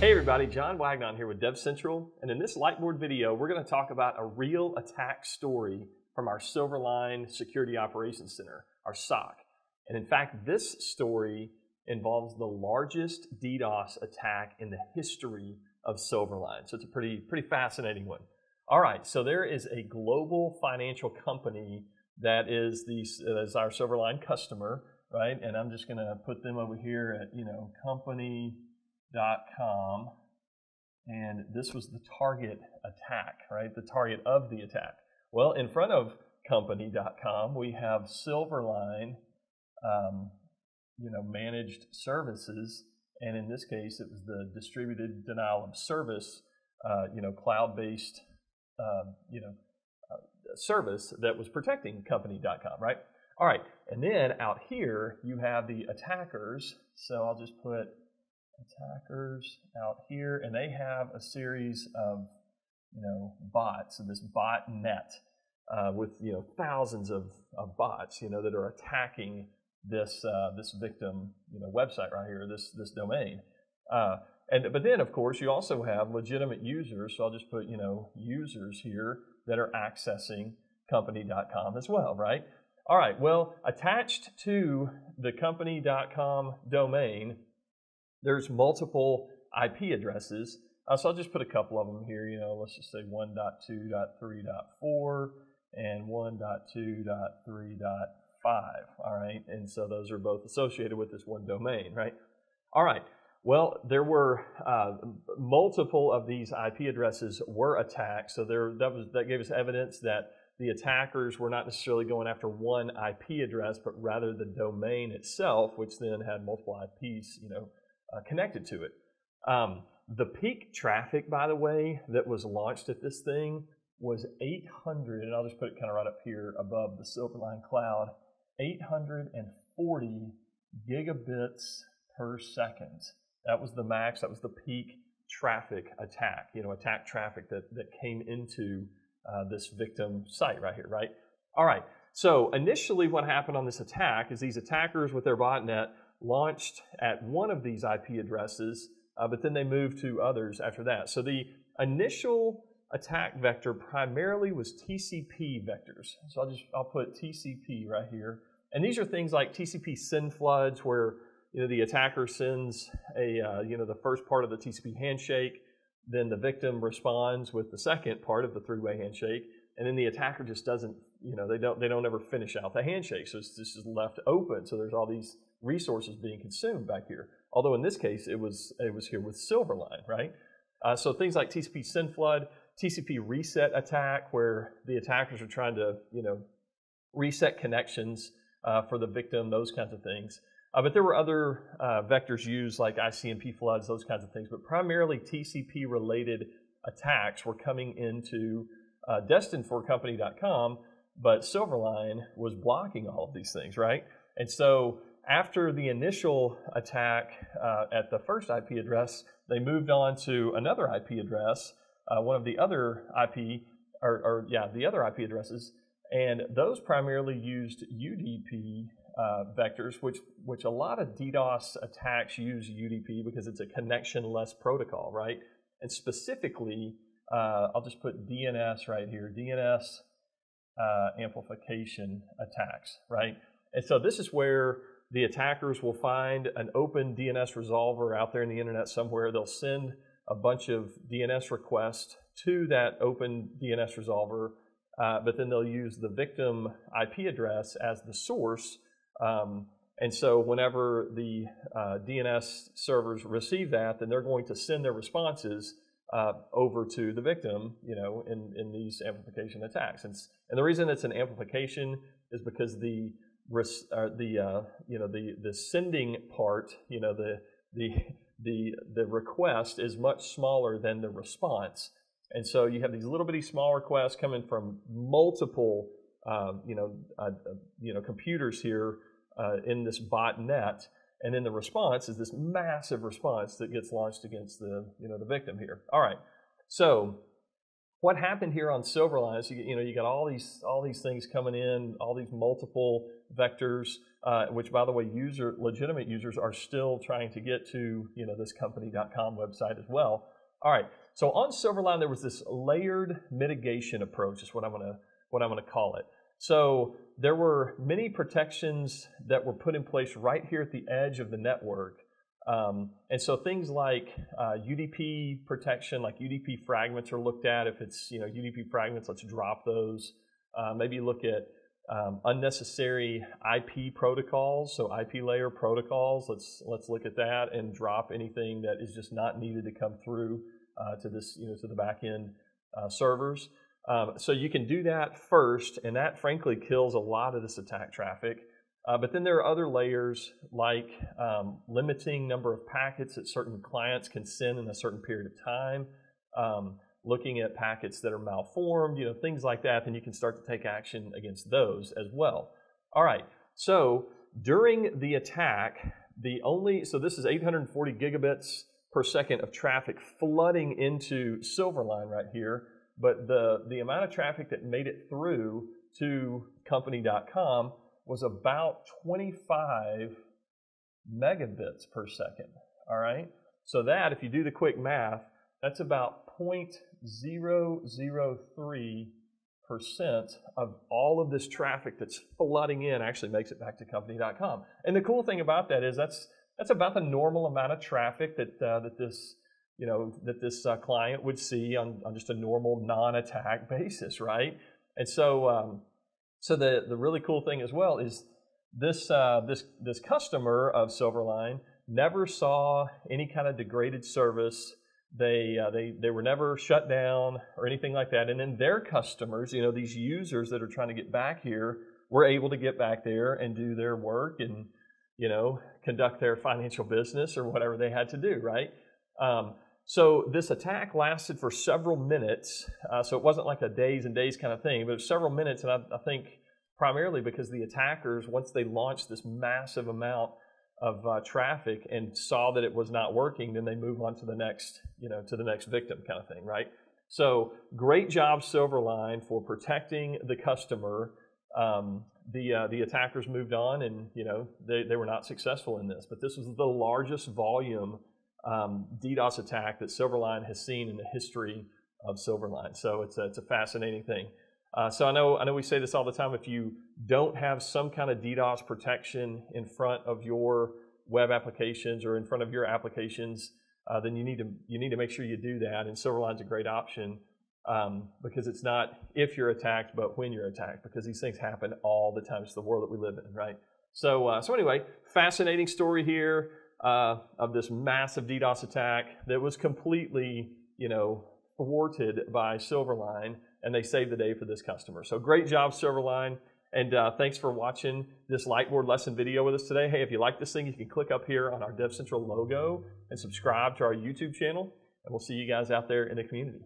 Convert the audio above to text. Hey everybody, John Wagnon here with DevCentral, and in this Lightboard video, we're going to talk about a real attack story from our Silverline Security Operations Center, our SOC. And in fact, this story involves the largest DDoS attack in the history of Silverline. So it's a pretty fascinating one. All right, so there is a global financial company that is our Silverline customer, right? And I'm just going to put them over here at, you know, company.com, and this was the target attack, right? The target of the attack. Well, in front of company.com, we have Silverline, you know, managed services, and in this case, it was the distributed denial of service, you know, cloud-based, you know, service that was protecting company.com, right? All right, and then out here you have the attackers. So I'll just put attackers out here, and they have a series of, you know, bots. So this bot net with, you know, thousands of bots, you know, that are attacking this this victim, you know, website right here, this domain. But then of course you also have legitimate users. So I'll just put, you know, users here that are accessing company.com as well, right? All right. Well, attached to the company.com domain, there's multiple IP addresses. So I'll just put a couple of them here. You know, let's just say 1.2.3.4 and 1.2.3.5. All right. And so those are both associated with this one domain, right? All right. Well, there were multiple of these IP addresses were attacked. So that gave us evidence that the attackers were not necessarily going after one IP address, but rather the domain itself, which then had multiple IPs, you know, connected to it. The peak traffic, by the way, that was launched at this thing was 800, and I'll just put it kind of right up here above the Silverline cloud, 840 gigabits per second. That was the max, that was the peak traffic attack, you know, attack traffic that came into this victim site right here, right? All right, so initially what happened on this attack is these attackers with their botnet launched at one of these IP addresses, but then they moved to others after that. So the initial attack vector primarily was TCP vectors. So I'll put TCP right here. And these are things like TCP send floods, where, you know, the attacker sends a, you know, the first part of the TCP handshake, then the victim responds with the second part of the three-way handshake, and then the attacker just doesn't, you know, they don't ever finish out the handshake. So it's just left open. So there's all these resources being consumed back here. Although in this case, it was here with Silverline, right? So things like TCP send flood, TCP reset attack, where the attackers are trying to, you know, reset connections for the victim, those kinds of things. But there were other vectors used like ICMP floods, those kinds of things. But primarily TCP-related attacks were coming into destined for company.com, but Silverline was blocking all of these things, right? And so after the initial attack at the first IP address, they moved on to another IP address, one of the other IP, the other IP addresses, and those primarily used UDP vectors, which a lot of DDoS attacks use UDP because it's a connection-less protocol, right? And specifically, I'll just put DNS right here, DNS amplification attacks, right? And so this is where the attackers will find an open DNS resolver out there in the internet somewhere. They'll send a bunch of DNS requests to that open DNS resolver, but then they'll use the victim IP address as the source. And so whenever the DNS servers receive that, then they're going to send their responses over to the victim, you know, in these amplification attacks. And the reason it's an amplification is because the sending part, you know, the request is much smaller than the response, and so you have these little bitty small requests coming from multiple computers here in this bot net, and then the response is this massive response that gets launched against the victim here. All right, so what happened here on Silverline is you got all these things coming in, all these multiple vectors, which by the way, legitimate users are still trying to get to this company.com website as well. All right, so on Silverline there was this layered mitigation approach, is what I'm gonna call it. So there were many protections that were put in place right here at the edge of the network. And so things like UDP protection, like UDP fragments are looked at. If it's UDP fragments, let's drop those. Maybe look at unnecessary IP protocols, so IP layer protocols. Let's look at that and drop anything that is just not needed to come through to this to the back end servers. So you can do that first, and that frankly kills a lot of this attack traffic. But then there are other layers like limiting number of packets that certain clients can send in a certain period of time, looking at packets that are malformed, things like that, then you can start to take action against those as well. All right, so during the attack, so this is 840 gigabits per second of traffic flooding into Silverline right here, but the amount of traffic that made it through to company.com was about 25 megabits per second, all right? So that, if you do the quick math, that's about 0.003% of all of this traffic that's flooding in actually makes it back to company.com. And the cool thing about that is that's about the normal amount of traffic that, that this client would see on just a normal non-attack basis, right? And so, so the really cool thing as well is this, this customer of Silverline never saw any kind of degraded service. They were never shut down or anything like that. And then their customers, these users that are trying to get back here, were able to get back there and do their work and, conduct their financial business or whatever they had to do, right? So this attack lasted for several minutes, so it wasn't like a days and days kind of thing, but it was several minutes, and I think primarily because the attackers, once they launched this massive amount of traffic and saw that it was not working, then they move on to the next, to the next victim kind of thing, right? So great job, Silverline, for protecting the customer. The attackers moved on, and they were not successful in this, but this was the largest volume DDoS attack that Silverline has seen in the history of Silverline. So it's a fascinating thing. So I know we say this all the time, if you don't have some kind of DDoS protection in front of your web applications or in front of your applications, then you need to make sure you do that, and Silverline's a great option because it's not if you're attacked, but when you're attacked, because these things happen all the time. It's the world that we live in, right? So, so anyway, fascinating story here. Of this massive DDoS attack that was completely, thwarted by Silverline, and they saved the day for this customer. So great job, Silverline, and thanks for watching this Lightboard lesson video with us today. Hey, if you like this thing, you can click up here on our DevCentral logo and subscribe to our YouTube channel, and we'll see you guys out there in the community.